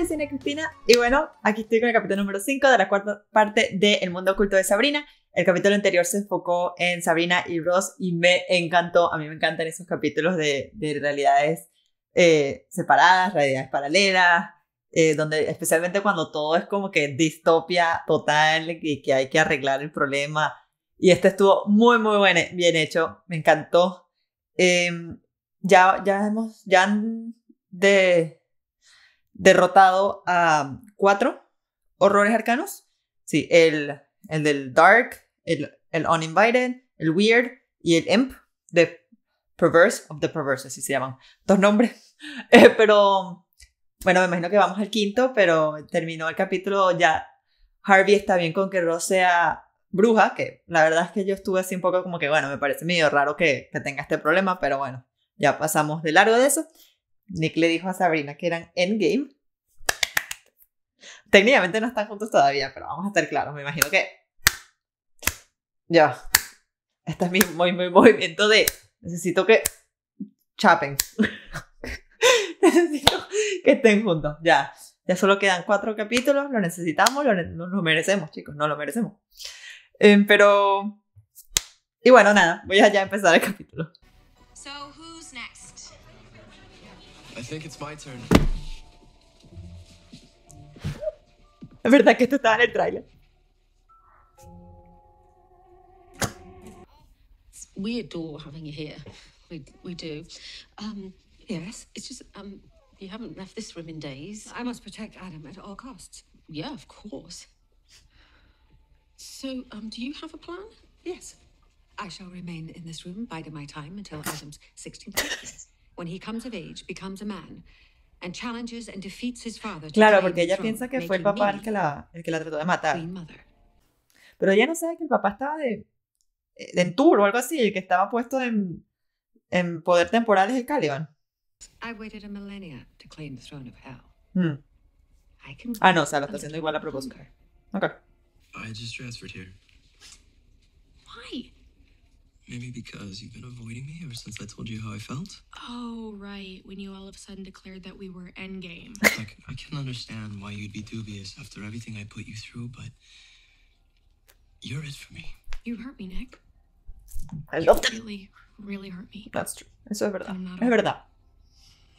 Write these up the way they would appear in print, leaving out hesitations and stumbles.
de Cine Cristina. Y bueno, aquí estoy con el capítulo número 5 de la cuarta parte de El Mundo Oculto de Sabrina. El capítulo anterior se enfocó en Sabrina y Ross y me encantó. A mí me encantan esos capítulos de realidades separadas, realidades paralelas, donde especialmente cuando todo es como que distopia total y que hay que arreglar el problema. Y este estuvo muy bien hecho, me encantó. Ya han derrotado a 4 horrores arcanos. Sí, el del Dark, el Uninvited, el Weird y el Imp, the Perverse of the Perverse, así se llaman. 2 nombres. Pero bueno, me imagino que vamos al 5º, pero terminó el capítulo ya. Harvey está bien con que Ross sea bruja, que la verdad es que yo estuve así un poco como que, bueno, me parece medio raro que tenga este problema, pero bueno, ya pasamos de largo de eso. Nick le dijo a Sabrina que eran endgame. Técnicamente no están juntos todavía, pero vamos a estar claros. Me imagino que ya. Este es mi movimiento de necesito que chapen. Necesito que estén juntos. Ya. Ya solo quedan 4 capítulos. Lo necesitamos. Lo merecemos, chicos. No lo merecemos. Pero... Y bueno, nada. Voy a ya empezar el capítulo. I think it's my turn. Es verdad que esto estaba en el tráiler. We adore having you here. We do. Yes, it's just you haven't left this room in days. I must protect Adam at all costs. Yeah, of course. So, do you have a plan? Yes. I shall remain in this room, biding my time until Adam's 16th. When he comes of age, becomes a man, and challenges and defeats his father. Claro, porque ella piensa que fue el papá el que la trató de matar. Pero ella no sabe que el papá estaba de en tour o algo así, el que estaba puesto en poder temporal es el Caliban. Ah, no, o sea, lo está haciendo igual a propósito. Okay. I just transferred here. Why? Maybe because you've been avoiding me ever since I told you how I felt. Oh, right. When you all of a sudden declared that we were endgame. Like, I can understand why you'd be dubious after everything I put you through, but you're it for me. You hurt me, Nick. I love that. You really hurt me. That's true. Eso es verdad. Es verdad.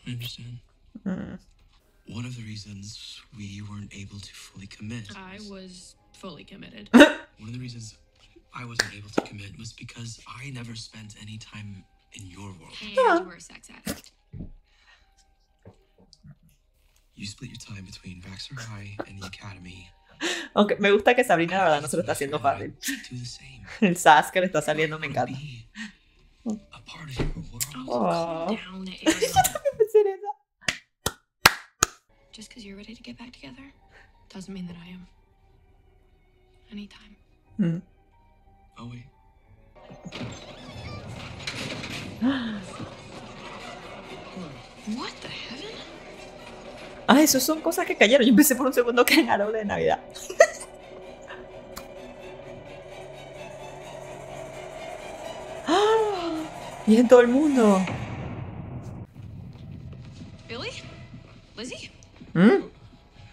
I understand. One of the reasons we weren't able to fully commit. I was fully committed. One of the reasons I wasn't able to commit was because I never spent any time in your world. Yeah. You were a sex addict. You split your time between Baxter High and the Academy. Aunque me gusta que Sabrina la verdad no se lo está haciendo fácil. El sas que le está saliendo me encanta. Oh. Just because you're ready to get back together doesn't mean that I am. Anytime. Oh, wait. What the heaven? Ah, eso son cosas que cayeron. Yo empecé por un segundo que en árbol de Navidad. Y en todo el mundo. Billy? Lizzie?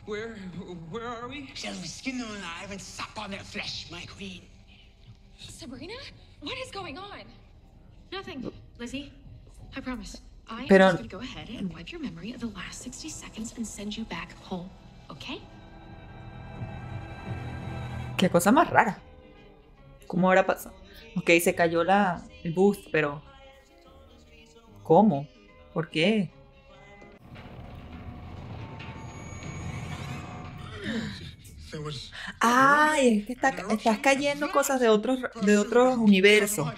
Where are we? Shall we skin them alive and sap on their flesh, my queen? Sabrina, what is going on? Nothing, Lizzie. I promise. I am just going to go ahead and wipe your memory of the last 60 seconds and send you back home, okay? Qué cosa más rara. ¿Cómo ahora pasa? Okay, se cayó el bus, pero ¿cómo? ¿Por qué? Ay, es que estás cayendo cosas de otros universos.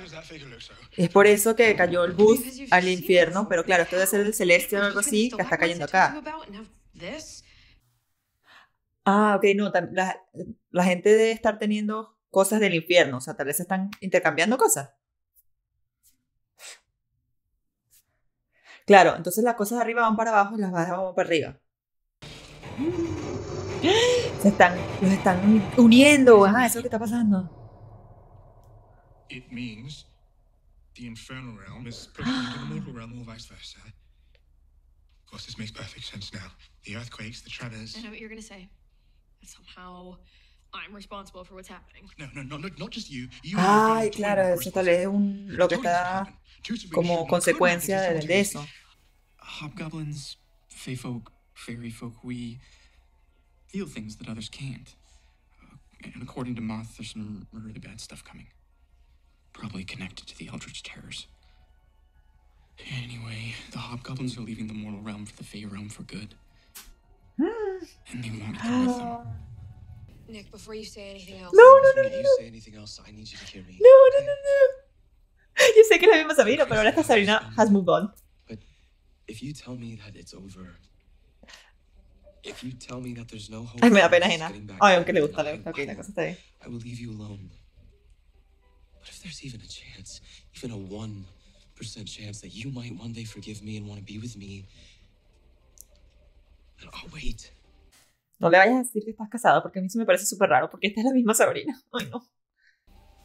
Es por eso que cayó el bus al infierno, pero claro, esto debe ser del celeste o algo así que está cayendo acá. Ah, ok, no, la gente debe estar teniendo cosas del infierno, o sea, tal vez están intercambiando cosas. Claro, entonces las cosas de arriba van para abajo y las de abajo van para arriba. Los están uniendo. Ajá, eso es lo que está pasando. It means the infernal realm is perpendicular to the mortal realm or vice versa. course, this makes perfect sense now. The earthquakes, the tremors. I know what you're going to say. That somehow I'm responsible for what's happening. No, not just you. Ay, claro, eso tal vez es lo que está como consecuencia de eso. Hobgoblins, fae folk, fairy folk, we feel things that others can't. And according to Moth, there's some really bad stuff coming. Probably connected to the Eldritch Terrors. Anyway, the hobgoblins are leaving the mortal realm for the Fey realm for good. And they want to go with them. Nick, before you say anything else, I need you to hear me. No. Yo sé que es la misma Sabrina, pero ahora esta Sabrina has moved on. But if you tell me that it's over, if you tell me that there's no hope, ay, me da pena ajena. Ay, aunque le gusta la cosa está bien. I will leave you alone. But if there's even a chance, even a 1% chance that you might one day forgive me and want to be with me, then I'll wait. No le vayas a decir que estás casada, porque a mí eso me parece súper raro, porque esta es la misma Sabrina. Ay, no.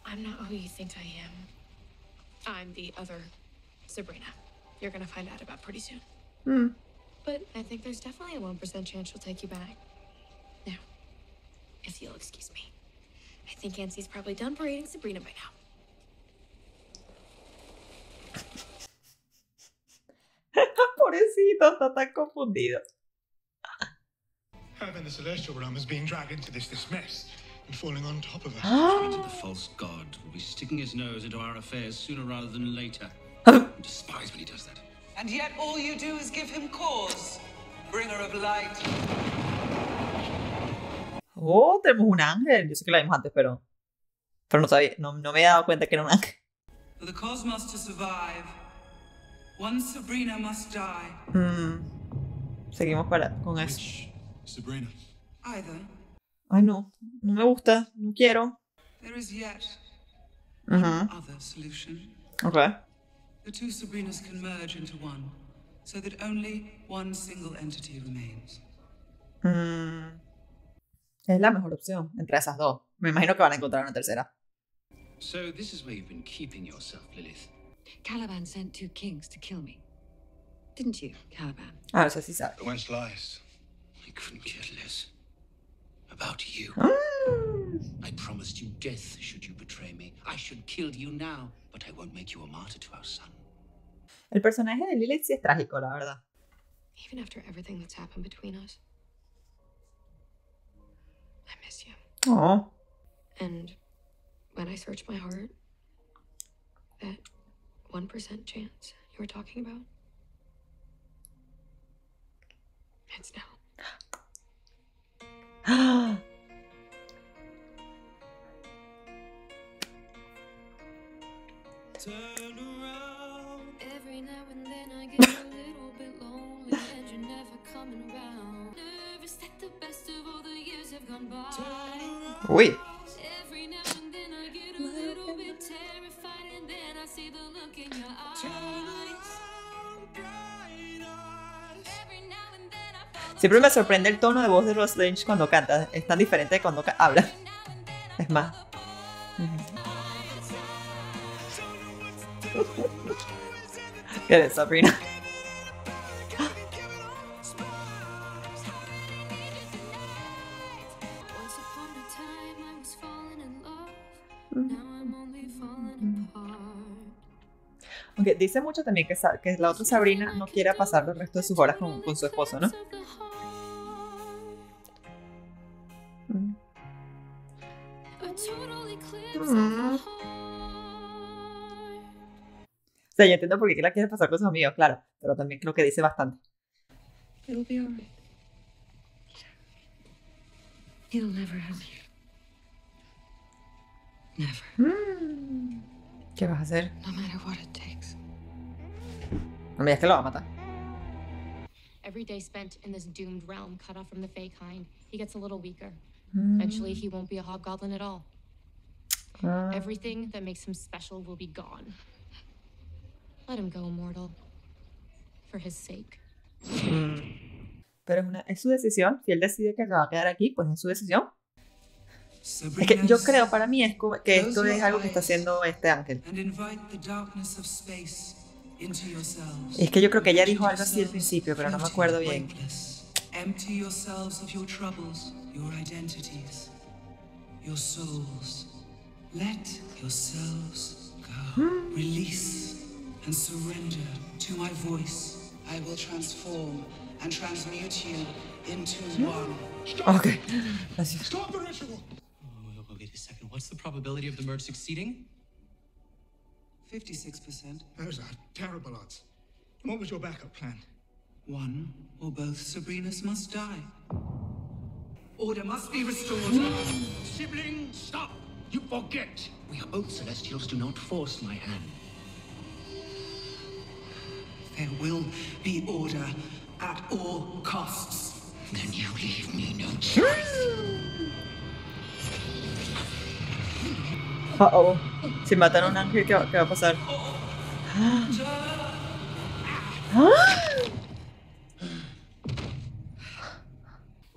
I'm not who you think I am. I'm the other Sabrina. You're gonna find out about pretty soon. But I think there's definitely a 1% chance she'll take you back. Now, if you'll excuse me, I think Nancy's probably done parading Sabrina by now. Pobrecito, está tan confundido. Heaven, the celestial realm, is being dragged into this mess and falling on top of us. The false god will be sticking his nose into our affairs sooner rather than later. I despise when he does that. And yet all you do is give him cause, bringer of light. Oh, tenemos un ángel. Yo sé que la vimos antes, pero no sabía, no me he dado cuenta que era un ángel. For the cosmos to survive, one Sabrina must die. Seguimos con eso. Sabrina. Either. Ay, no me gusta, no quiero. There is yet another solution. Okay. The two Sabrinas can merge into one, so that only one single entity remains. Es la mejor opción entre esas dos. Me imagino que van a encontrar una tercera. So this is where you've been keeping yourself, Lilith. Caliban sent two kings to kill me, didn't you, Caliban? Ah, eso sí sabe. Whence lies? I couldn't care less about you. I promised you death should you betray me. I should kill you now, but I won't make you a martyr to our son. El personaje de Lilith sí es trágico, la verdad. Even after everything that's happened between us, I miss you. Oh. And when I search my heart, that 1% chance you were talking about, it's now. Turn around. Every now and then I get a little bit lonely and you're never coming around. Nervous that the best of all the years have gone by. Wait. Every now and then I get a little bit terrified and then I see the look in your eyes. Every now and then I fall. Siempre me sorprende el tono de voz de Ross Lynch cuando canta. Es tan diferente de cuando habla. Es más. Get it, Sabrina. Aunque dice mucho también que la otra Sabrina no quiera pasar el resto de sus horas con su esposo, ¿no? O sea, yo entiendo por qué la quiere pasar con sus amigos, claro, pero también creo que dice bastante. It'll be alright. It'll never happen. Never. ¿Qué vas a hacer? No matter what it takes. No me digas que lo va a matar. Every day spent in this doomed realm, cut off from the fey kind, he gets a little weaker. Eventually, he won't be a hobgoblin at all. Everything that makes him special will be gone. Let him go, mortal. For his sake. Pero es su decisión. Si él decide que se va a quedar aquí, pues es su decisión. Es que yo creo, para mí, es que esto es algo que está haciendo este ángel. Es que yo creo que ella dijo algo así al principio, pero no me acuerdo bien. Ok, gracias. Wait a second. What's the probability of the merge succeeding? 56%. Those are terrible odds. And what was your backup plan? One or both Sabrinas must die. Order must be restored. Sibling, stop! You forget. We are both Celestials. Do not force my hand. There will be order at all costs. Then you leave me no choice. Uh-oh. Si matan a un ángel, ¿qué va a pasar?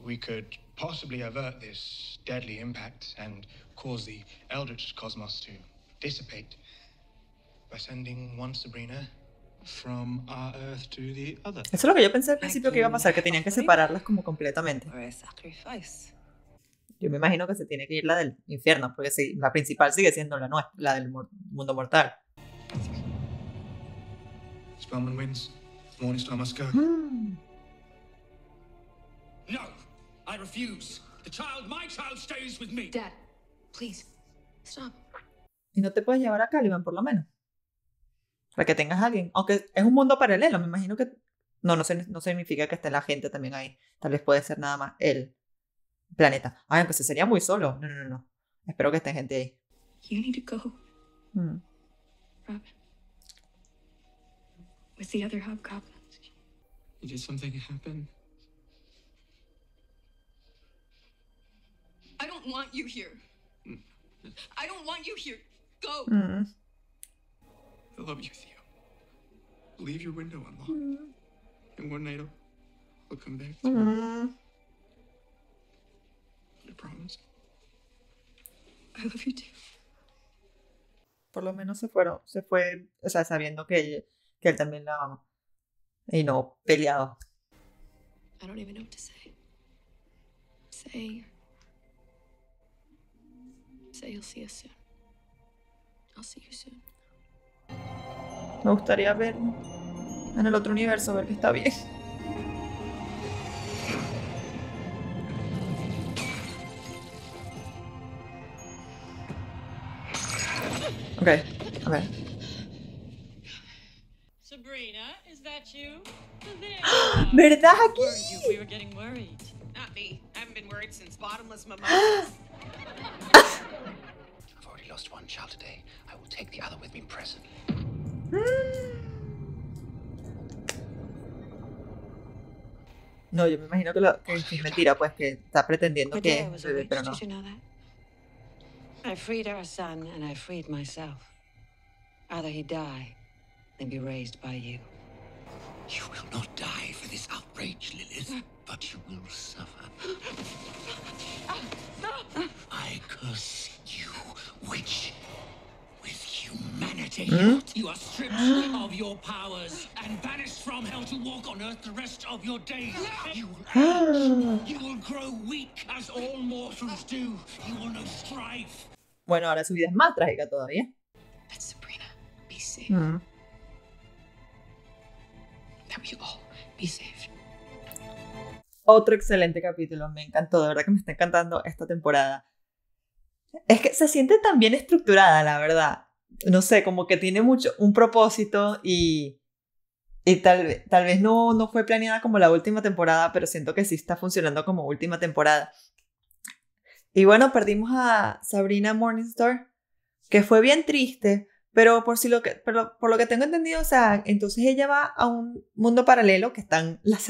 We could possibly avert this deadly impact and cause the Eldritch Cosmos to dissipate by sending one Sabrina from our Earth to the other. Eso es lo que yo pensé al principio que iba a pasar, que tenían que separarlas como completamente. Yo me imagino que se tiene que ir la del infierno, porque si, la principal sigue siendo la nuestra, la del mundo mortal. Spellman wins. Morningstar must go. No, I refuse. My child stays with me. Dad, please, stop. ¿Y no te puedes llevar a Caliban, por lo menos? Para que tengas a alguien. Aunque es un mundo paralelo, me imagino que... No significa que esté la gente también ahí. Tal vez puede ser nada más él. Planeta. Ay, pues sería muy solo. No. Espero que esté gente ahí. You need to go. Robin. With the other hobgoblins. Did something happen? I don't want you here. I don't want you here. Go. I love you, Theo. Leave your window unlocked. And one night I'll come back to you. Por lo menos se fue, o sea, sabiendo que él también la ama. Y no peleado. I don't even know what to say. Say you'll see us soon. I'll see you soon. Me gustaría ver en el otro universo, ver que está bien. Okay. Sabrina, is that you? ¿Verdad? Aquí. We were getting worried. Not me. I haven't been worried since bottomless mimosas. I've already lost one child today. I will take the other with me presently. No, yo me imagino que es mentira, pues que está pretendiendo que es bebé, pero no. I freed our son, and I freed myself. Either he die, than be raised by you. You will not die for this outrage, Lilith, but you will suffer. I curse you, witch, with humanity. You are stripped of your powers and banished from hell to walk on earth the rest of your days. You will age. You will grow weak as all mortals do. You will know strife. Bueno, ahora su vida es más trágica todavía. But Sabrina, be safe. That we all be safe. Otro excelente capítulo, me encantó, de verdad que me está encantando esta temporada. Es que se siente tan bien estructurada, la verdad. No sé, como que tiene un propósito y tal vez no fue planeada como la última temporada, pero siento que sí está funcionando como última temporada. Y bueno, perdimos a Sabrina Morningstar, que fue bien triste, pero por lo que tengo entendido, o sea, entonces ella va a un mundo paralelo que están las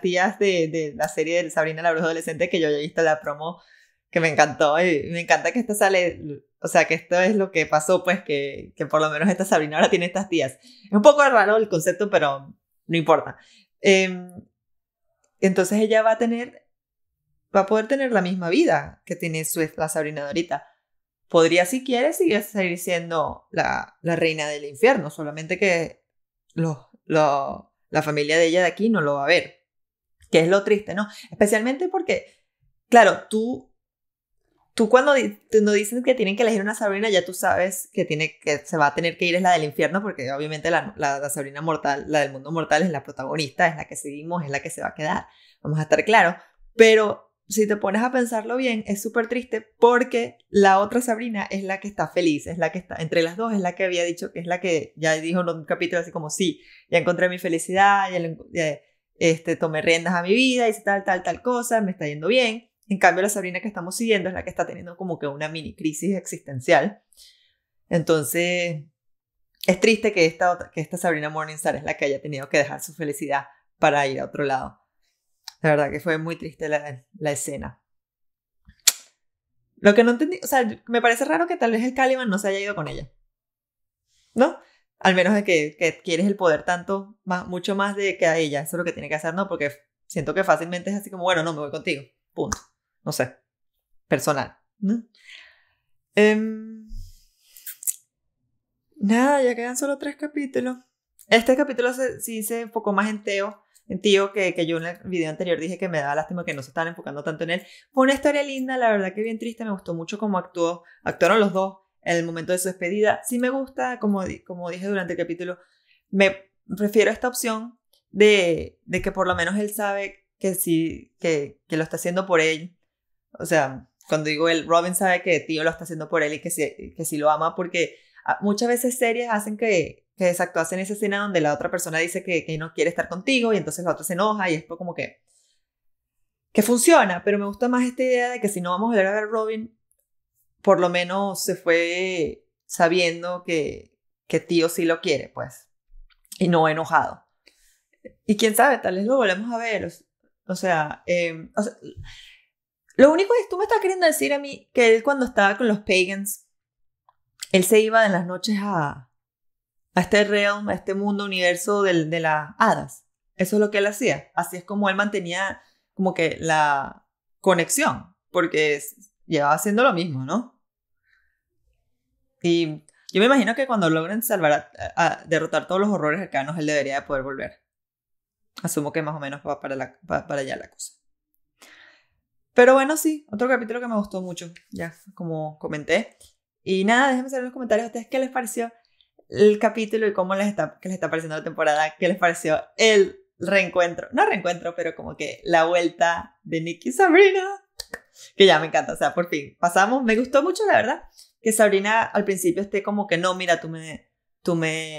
tías de la serie de Sabrina la Bruja Adolescente, que yo ya he visto la promo, que me encantó, y me encanta que esta sale, o sea, que esto es lo que pasó, pues, que por lo menos esta Sabrina ahora tiene estas tías. Es un poco raro el concepto, pero no importa. Entonces ella va a poder tener la misma vida que tiene la Sabrina de ahorita. Podría, si quiere, seguir siendo la reina del infierno, solamente que la familia de ella de aquí no lo va a ver. Que es lo triste, ¿no? Especialmente porque, claro, tú cuando dicen que tienen que elegir una Sabrina, ya tú sabes que, se va a tener que ir es la del infierno, porque obviamente la Sabrina mortal, la del mundo mortal, es la protagonista, es la que seguimos, es la que se va a quedar. Vamos a estar claros. Pero si te pones a pensarlo bien, es súper triste porque la otra Sabrina es la que está feliz, es la que está entre las dos, es la que había dicho, que es la que ya dijo en un capítulo así como, sí, ya encontré mi felicidad, ya tomé riendas a mi vida, hice tal cosa, me está yendo bien. En cambio, la Sabrina que estamos siguiendo es la que está teniendo como que una mini crisis existencial. Entonces, es triste que esta Sabrina Morningstar es la que haya tenido que dejar su felicidad para ir a otro lado. La verdad que fue muy triste la escena. Lo que no entendí, o sea, me parece raro que tal vez el Caliban no se haya ido con ella, ¿no? Al menos de que quieres el poder tanto, mucho más de que a ella. Eso es lo que tiene que hacer, ¿no? Porque siento que fácilmente es así como, bueno, no, me voy contigo. Punto. No sé. Personal, ¿no? Nada, ya quedan solo 3 capítulos. Este capítulo sí se enfocó más en Theo. En Theo, que yo en el video anterior dije que me daba lástima que no se estaban enfocando tanto en él. Fue una historia linda, la verdad que bien triste. Me gustó mucho cómo actuaron los dos en el momento de su despedida. Sí me gusta, como dije durante el capítulo, me prefiero esta opción de que por lo menos él sabe que sí, que lo está haciendo por él. O sea, cuando digo él, Robin sabe que Theo lo está haciendo por él y que sí lo ama, porque muchas veces series hacen que desactuacen esa escena donde la otra persona dice que no quiere estar contigo y entonces la otra se enoja y es como que funciona, pero me gusta más esta idea de que si no vamos a volver a ver a Robin, por lo menos se fue sabiendo que Theo sí lo quiere, pues, y no enojado. Y quién sabe, tal vez lo volvemos a ver. O sea, lo único es, tú me estás queriendo decir a mí que él, cuando estaba con los pagans, él se iba en las noches a este realm, a este mundo, universo de las hadas. Eso es lo que él hacía. Así es como él mantenía como que la conexión, porque llevaba haciendo lo mismo, ¿no? Y yo me imagino que cuando logren salvar, a derrotar todos los horrores arcanos, él debería de poder volver. Asumo que más o menos va para allá la cosa. Pero bueno, sí, otro capítulo que me gustó mucho, ya como comenté. Y nada, déjenme saber en los comentarios a ustedes qué les pareció el capítulo y qué les está pareciendo la temporada, qué les pareció el reencuentro, no reencuentro, pero como que la vuelta de Nick y Sabrina, que ya me encanta, o sea, por fin pasamos. Me gustó mucho, la verdad, que Sabrina al principio esté como que no, mira, tú me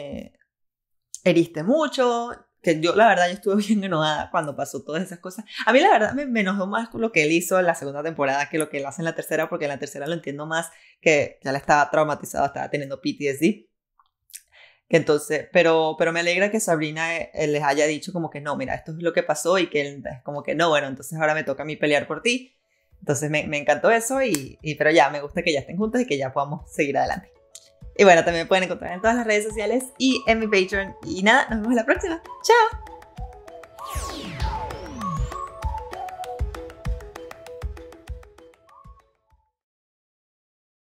heriste mucho. Que yo, la verdad, yo estuve bien enojada cuando pasó todas esas cosas. A mí, la verdad, me enojó más lo que él hizo en la segunda temporada que lo que él hace en la tercera, porque en la tercera lo entiendo más, que ya la estaba traumatizada, estaba teniendo PTSD. Que entonces, pero me alegra que Sabrina les haya dicho como que no, mira, esto es lo que pasó, y que él es como que no, bueno, entonces ahora me toca a mí pelear por ti. Entonces me encantó eso, pero ya, me gusta que ya estén juntas y que ya podamos seguir adelante. Y bueno, también me pueden encontrar en todas las redes sociales y en mi Patreon. Y nada, nos vemos la próxima. ¡Chao!